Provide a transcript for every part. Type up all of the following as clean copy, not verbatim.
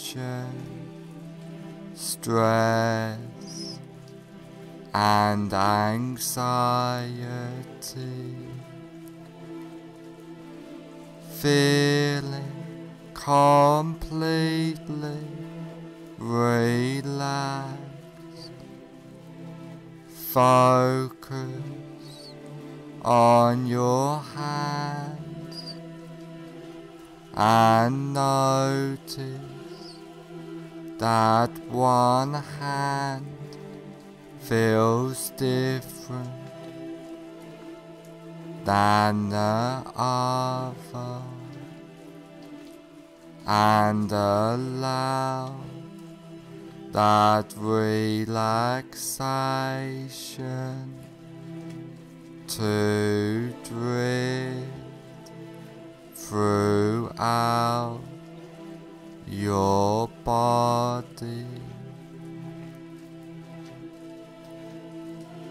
stress and anxiety, feeling completely relaxed. Focus on your hands and notice that one hand feels different than the other, and allow that relaxation to drift throughout your body,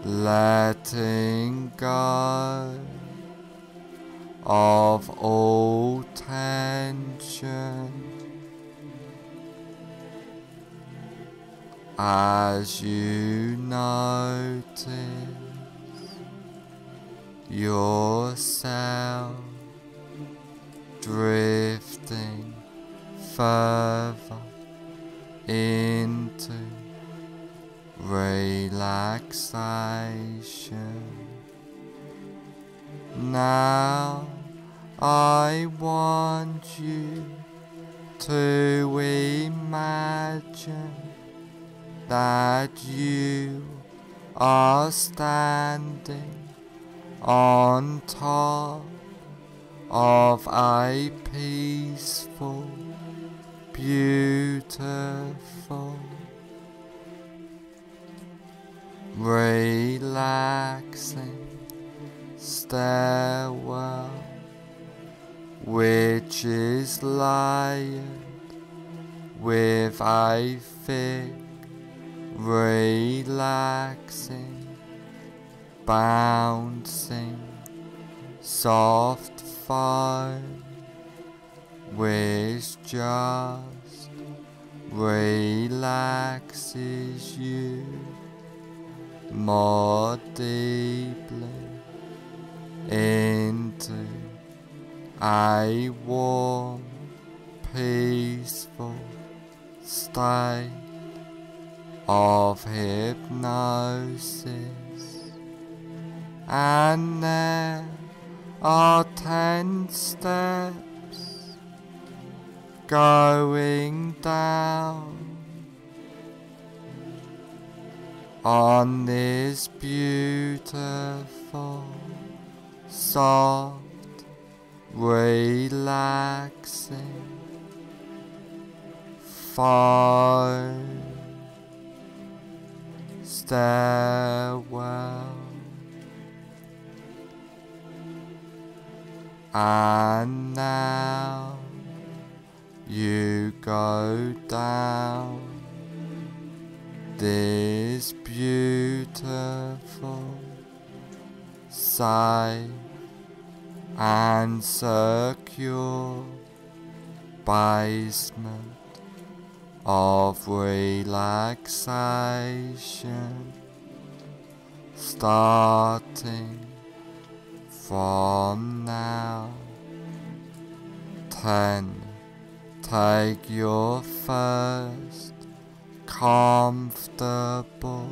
letting go of all tension as you notice yourself drifting further into relaxation. Now I want you to imagine that you are standing on top of a peaceful, beautiful, relaxing stairwell, which is layered with a thick, relaxing, bouncing, soft foam, which just relaxes you more deeply into a warm, peaceful state of hypnosis. And there are 10 steps going down on this beautiful, soft, relaxing foam stairwell, and now you go down this beautiful, safe and secure basement of relaxation, starting from now. 10 Take your first comfortable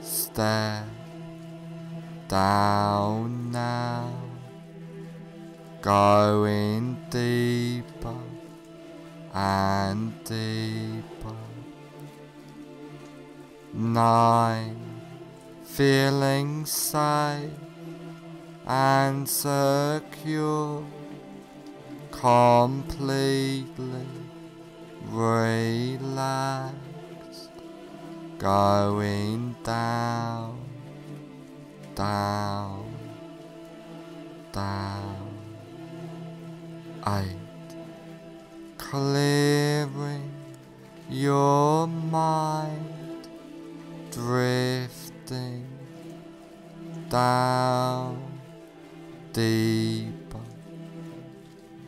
step down now, going deeper and deeper. 9, feeling safe and secure, completely relaxed, going down, down, down. 8, clearing your mind, drifting down, deeper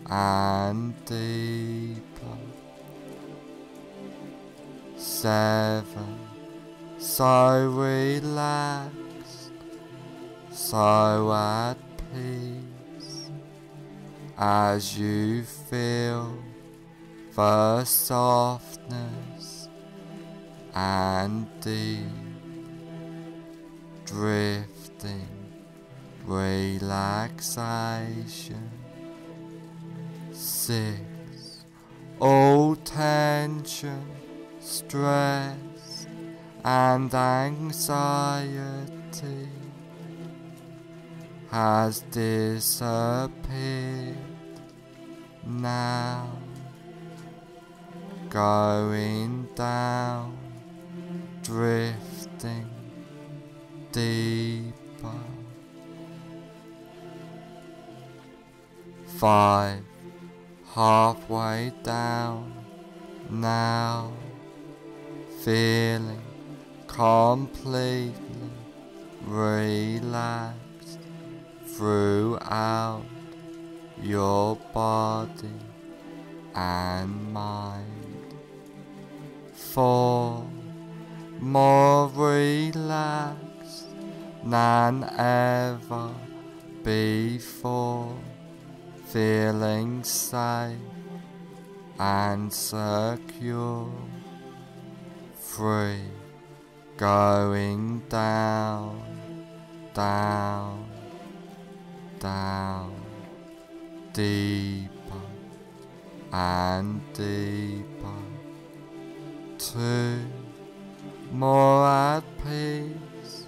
and deeper. 7, so relaxed, so at peace, as you feel the softness and deep, drifting relaxation. 6, all tension, stress and anxiety has disappeared now, going down, drifting deeper. 5, halfway down now, feeling completely relaxed throughout your body and mind. 4, more relaxed than ever before, feeling safe and secure, free, going down, down, down, deeper and deeper. 2, more at peace,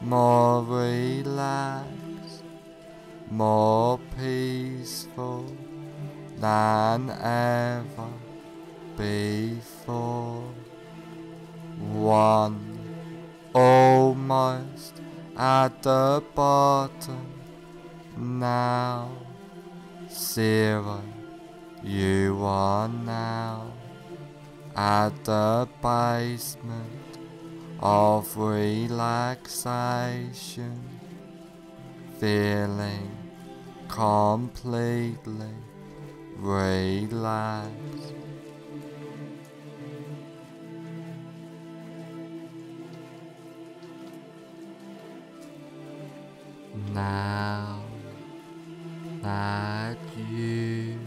more relaxed, more peaceful than ever before. 1, almost at the bottom now. 0, you are now at the basement of relaxation, feeling completely relaxed. Now that you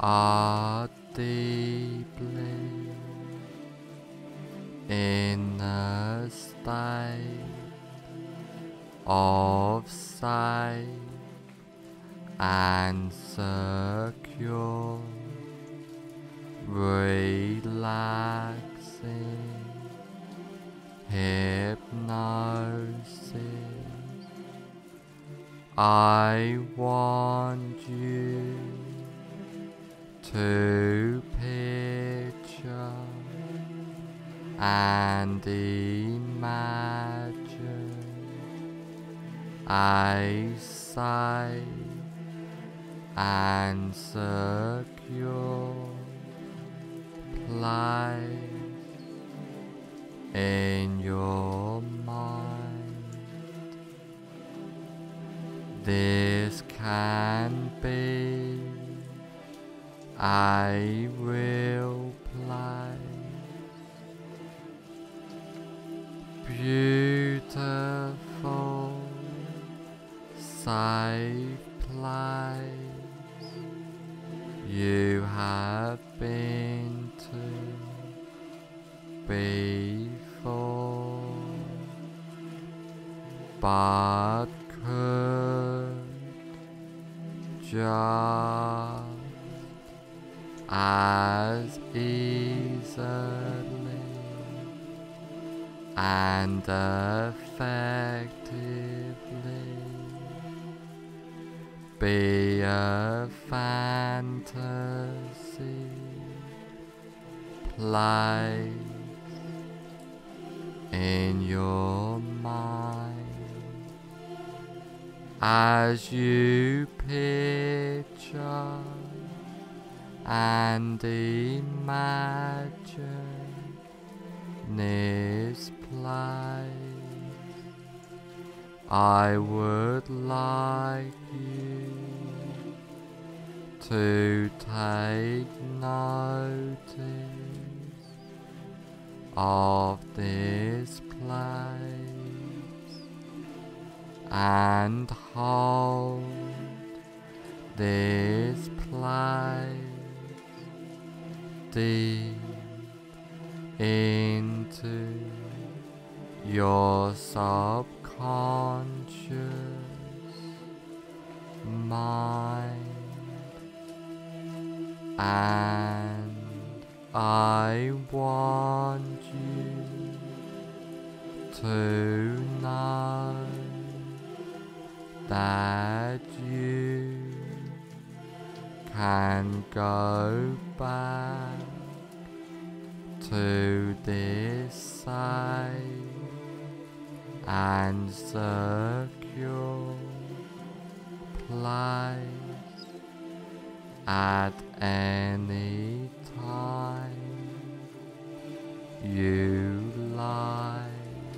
are deeply in a state of sight and secure, relaxing hypnosis, I want you to picture and imagine a sight and secure place in your mind. This can be a real place, beautiful, safe place. You have been to before, but could just as easily and effectively be a fantasy place in your mind as you picture and imagine this place. I would like you to take notice of this place and hold this place deep into your subconscious mind, and I want you to know that you can go back to this side and secure place at any time you like,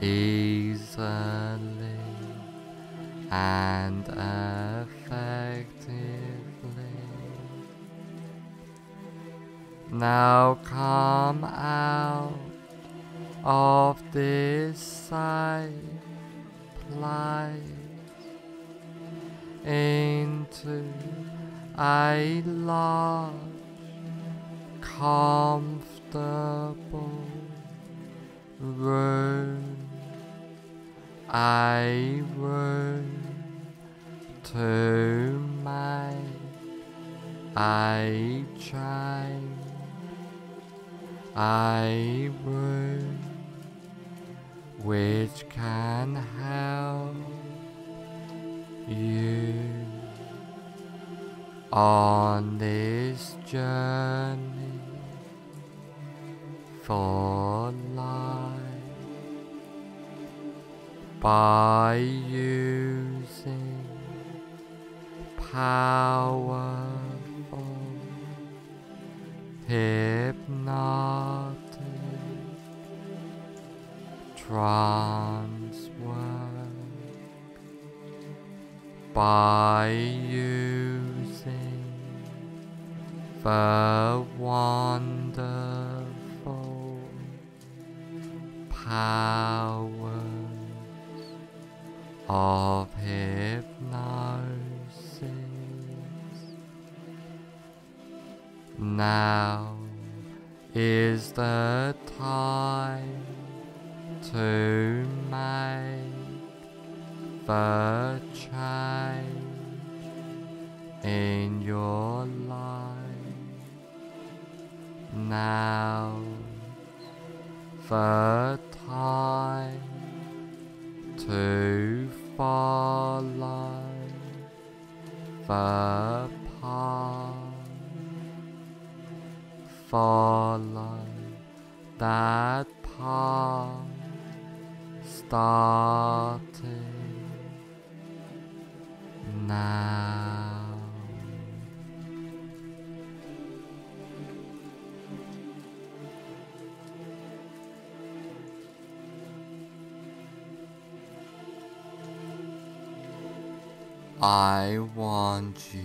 easily and effectively. Now come out of this safe place into a large, comfortable room, a room to make a change, a room which can help you on this journey for life by using powerful hypnotic trance work, by using the wonderful powers of hypnosis. Now is the time to make the change in your life. Now the time to follow the path, follow that path starting now. I want you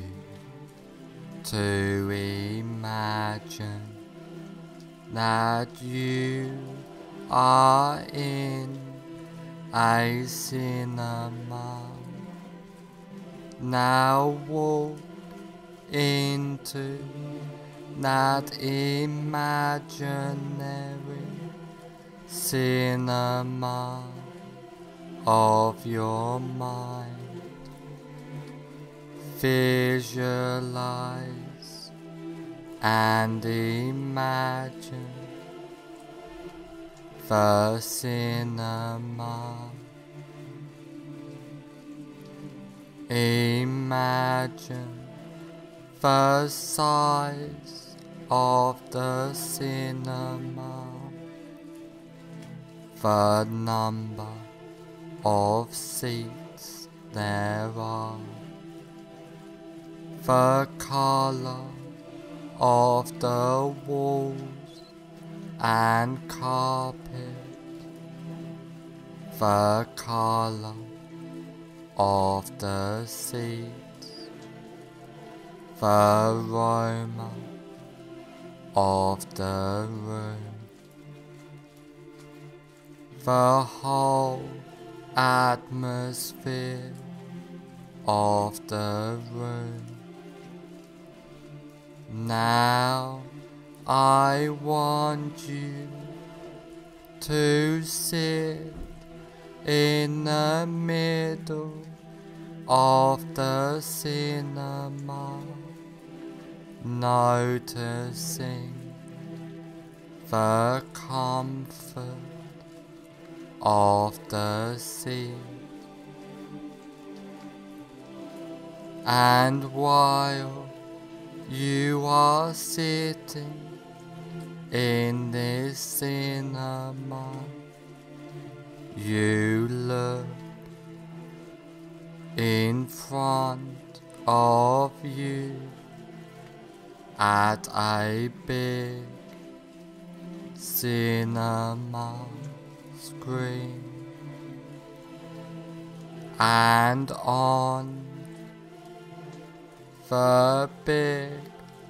to imagine that you are in a cinema Now walk into that imaginary cinema of your mind. Visualize and imagine the cinema. Imagine the size of the cinema, the number of seats there are, the color of the walls and carpet, the color of the seats, the aroma of the room, the whole atmosphere of the room. Now I want you to sit in the middle of the cinema, noticing the comfort of the seat, and while you are sitting in this cinema, you look in front of you at a big cinema screen, and on the big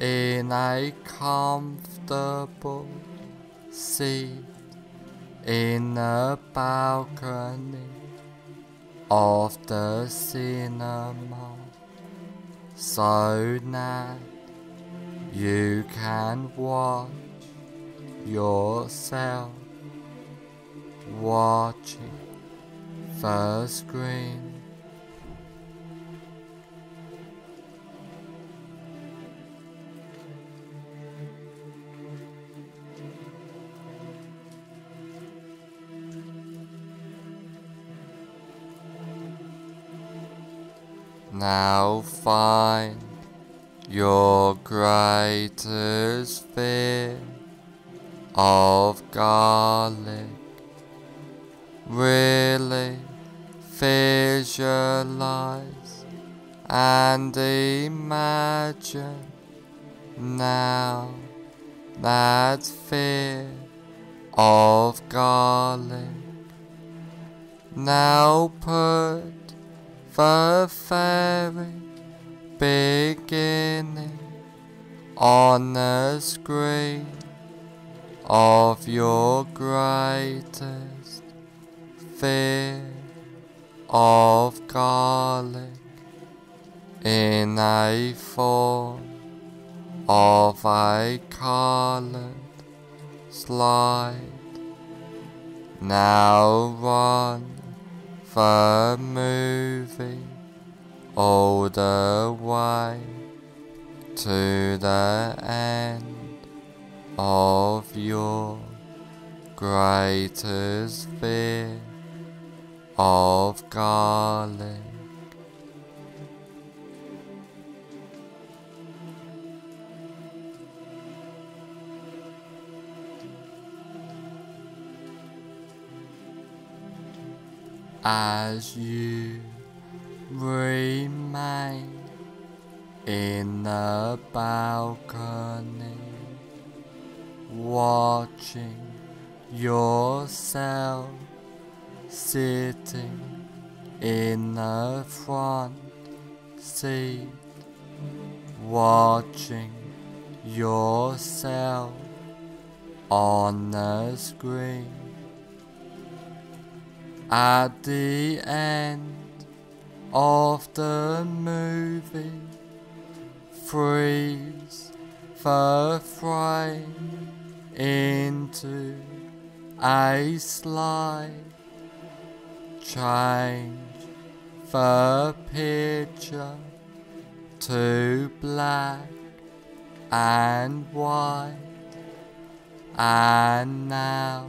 in a comfortable seat in the balcony of the cinema, so that you can watch yourself watching the screen. Now find your greatest fear of garlic. Really visualize and imagine now that fear of garlic. Now put the very beginning on the screen of your greatest fear of garlic in a form of a colored slide. Now run the movie all the way to the end of your greatest fear of garlic. As you remain in the balcony, watching yourself sitting in the front seat, watching yourself on the screen. At the end of the movie, freeze the frame into a slide, change the picture to black and white, and now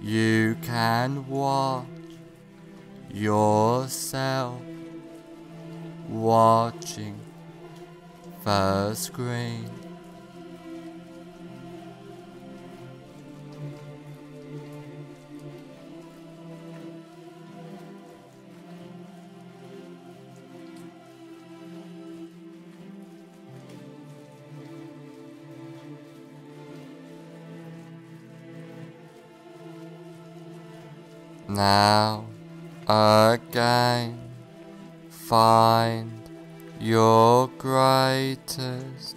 you can watch yourself watching the screen. Now again, find your greatest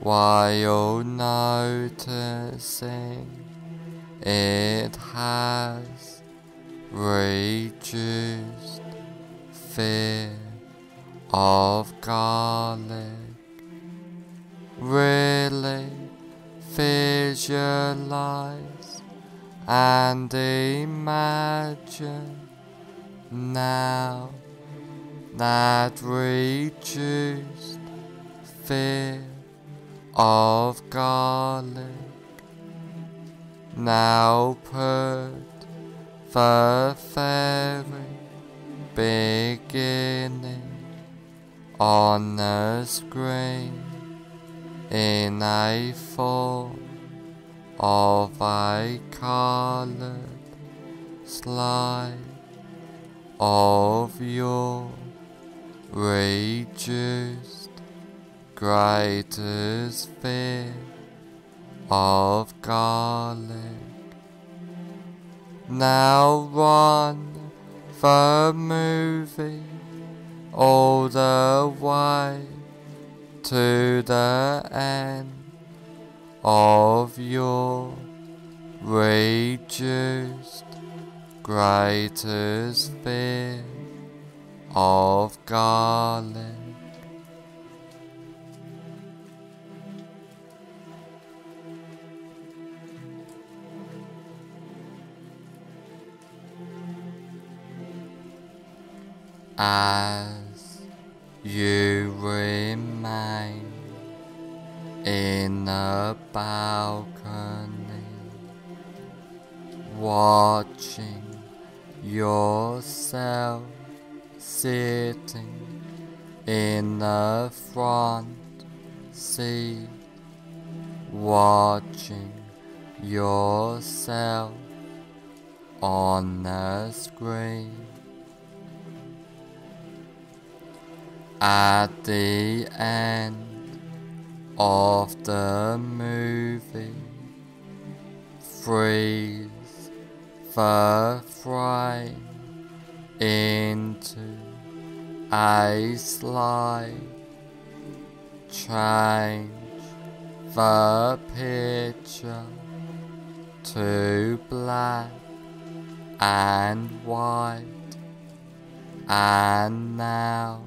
while noticing it has reduced fear of garlic. Really visualize and imagine now that reduced fear of garlic. Now put the very beginning on the screen in a form of a colored slide of your reduced greatest fear of garlic. Now run for moving all the way to the end of your reduced greatest fear of garlic. As you remain in the balcony, watching yourself sitting in the front seat, watching yourself on the screen. At the end of the movie, freeze the frame into a slide, change the picture to black and white, and now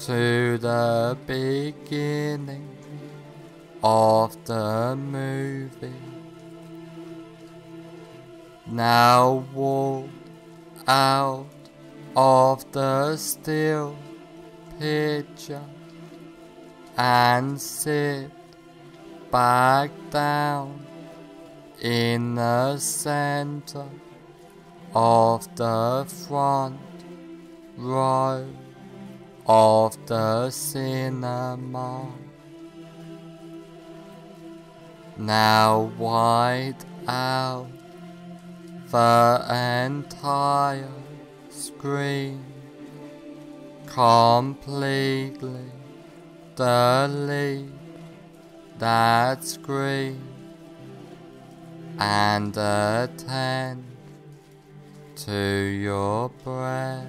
to the beginning of the movie. Now walk out of the still picture and sit back down in the center of the front row of the cinema. Now wide out the entire screen, completely delete that screen and attend to your breath.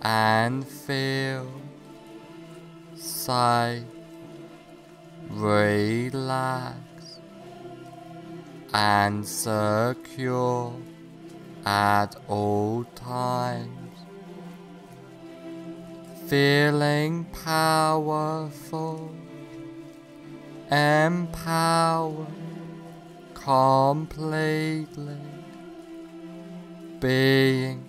and feel safe, relaxed, and secure at all times. feeling powerful, empowered completely, being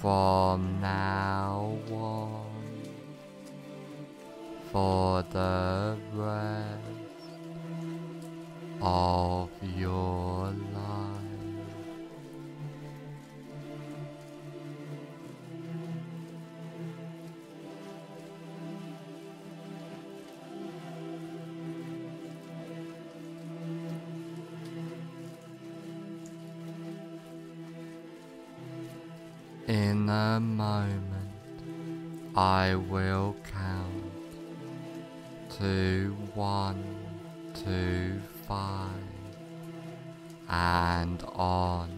from now on for the rest of your life. In a moment, I will count to 1 to 5, and on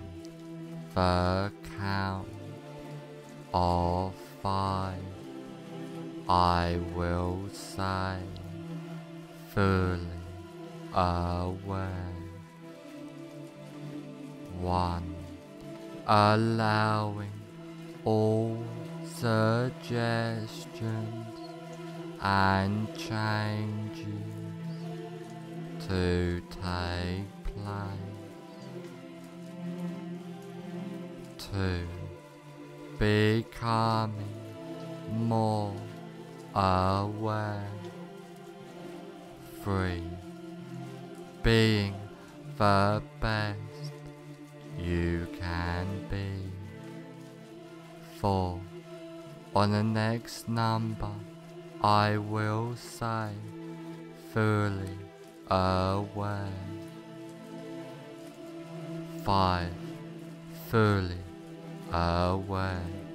the count of 5, I will say, fully aware. 1. Allowing all suggestions and changes to take place. 2. Becoming more aware. 3. Being the best you can be. 4. On the next number, I will say, fully aware. 5. Fully aware.